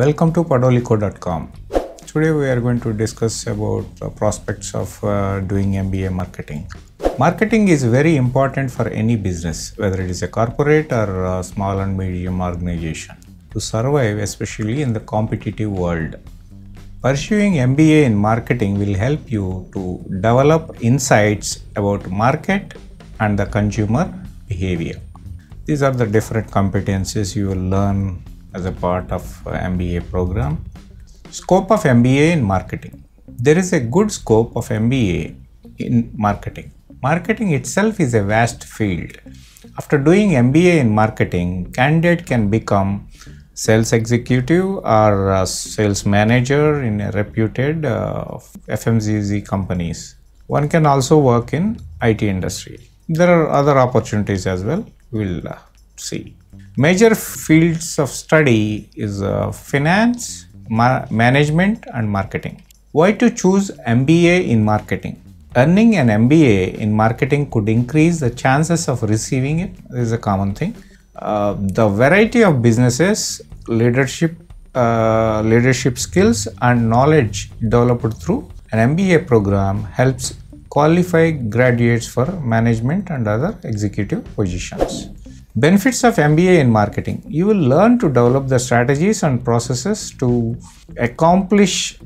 Welcome to padholeekho.com. Today we are going to discuss about the prospects of doing MBA marketing. Marketing is very important for any business, whether it is a corporate or a small and medium organization, to survive, especially in the competitive world. Pursuing MBA in marketing will help you to develop insights about market and the consumer behavior. These are the different competencies you will learn as a part of MBA program. Scope of MBA in marketing. There is a good scope of MBA in marketing. Marketing itself is a vast field. After doing MBA in marketing, candidate can become sales executive or a sales manager in a reputed FMCG companies. One can also work in IT industry. There are other opportunities as well. We'll see. Major fields of study is finance, management and marketing. Why to choose MBA in marketing? Earning an MBA in marketing could increase the chances of receiving it is a common thing. The variety of businesses, leadership skills and knowledge developed through an MBA program helps qualify graduates for management and other executive positions. Benefits of MBA in marketing. You will learn to develop the strategies and processes to accomplish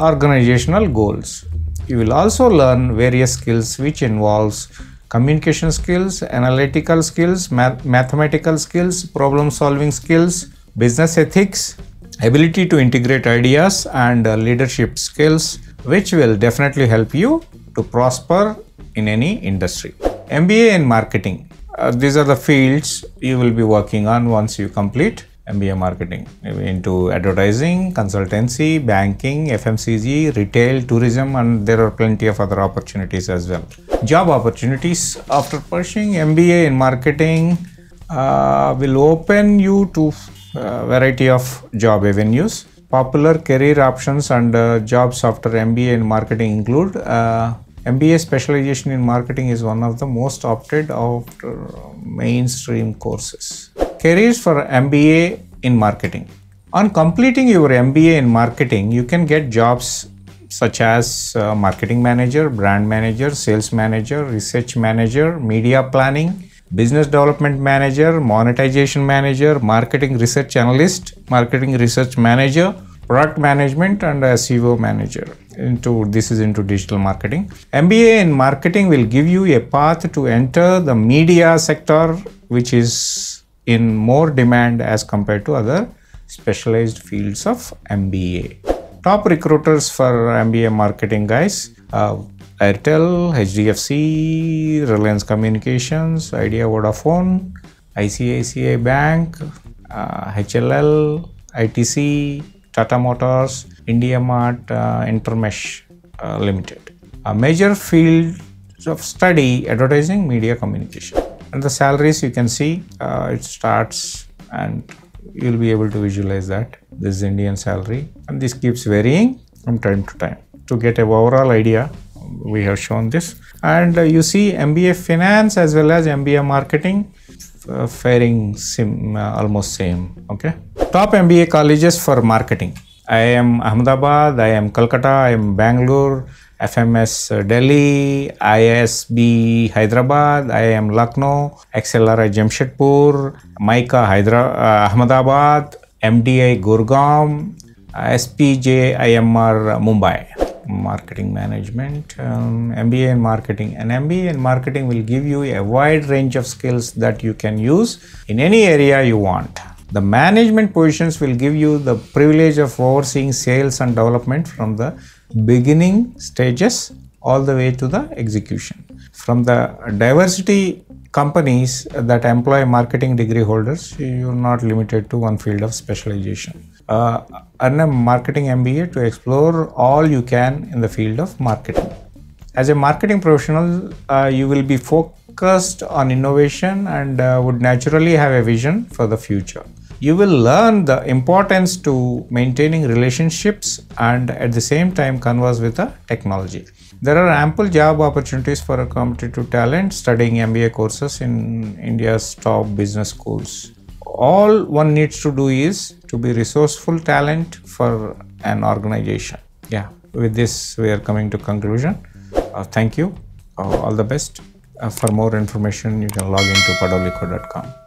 organizational goals. You will also learn various skills which involves communication skills, analytical skills, mathematical skills, problem solving skills, business ethics, ability to integrate ideas and leadership skills, which will definitely help you to prosper in any industry. MBA in marketing. These are the fields you will be working on once you complete MBA marketing, into advertising, consultancy, banking, FMCG, retail, tourism, and there are plenty of other opportunities as well. Job opportunities after pursuing MBA in marketing will open you to a variety of job avenues. Popular career options and jobs after MBA in marketing include MBA specialization in marketing is one of the most opted after mainstream courses. Careers for MBA in marketing. On completing your MBA in marketing, you can get jobs such as marketing manager, brand manager, sales manager, research manager, media planning, business development manager, monetization manager, marketing research analyst, marketing research manager, product management and SEO manager. This is into digital marketing. MBA in marketing will give you a path to enter the media sector, which is in more demand as compared to other specialized fields of MBA. Top recruiters for MBA marketing guys, Airtel, HDFC, Reliance Communications, Idea, Vodafone, ICICI Bank, HLL, ITC, Tata Motors, India Mart, Intermesh Limited. A major field of study, advertising, media communication. And the salaries you can see, it starts and you'll be able to visualize that. This is Indian salary and this keeps varying from time to time. To get an overall idea, we have shown this. And you see MBA finance as well as MBA marketing faring almost same, okay. Top MBA colleges for marketing. IIM Ahmedabad, IIM Kolkata, IIM Bangalore, FMS Delhi, ISB Hyderabad, IIM Lucknow, XLRI Jamshedpur, Micah Ahmedabad, MDI Gurgaon, SPJIMR Mumbai. Marketing management, MBA in marketing. An MBA in marketing will give you a wide range of skills that you can use in any area you want. The management positions will give you the privilege of overseeing sales and development from the beginning stages all the way to the execution. From the diversity companies that employ marketing degree holders, you are not limited to one field of specialization. Earn a marketing MBA to explore all you can in the field of marketing. As a marketing professional, you will be focused on innovation and would naturally have a vision for the future. You will learn the importance to maintaining relationships and at the same time converse with the technology. There are ample job opportunities for a competitive talent studying MBA courses in India's top business schools. all one needs to do is to be resourceful talent for an organization. Yeah, with this we are coming to conclusion. Thank you, all the best. For more information you can log into padholeekho.com.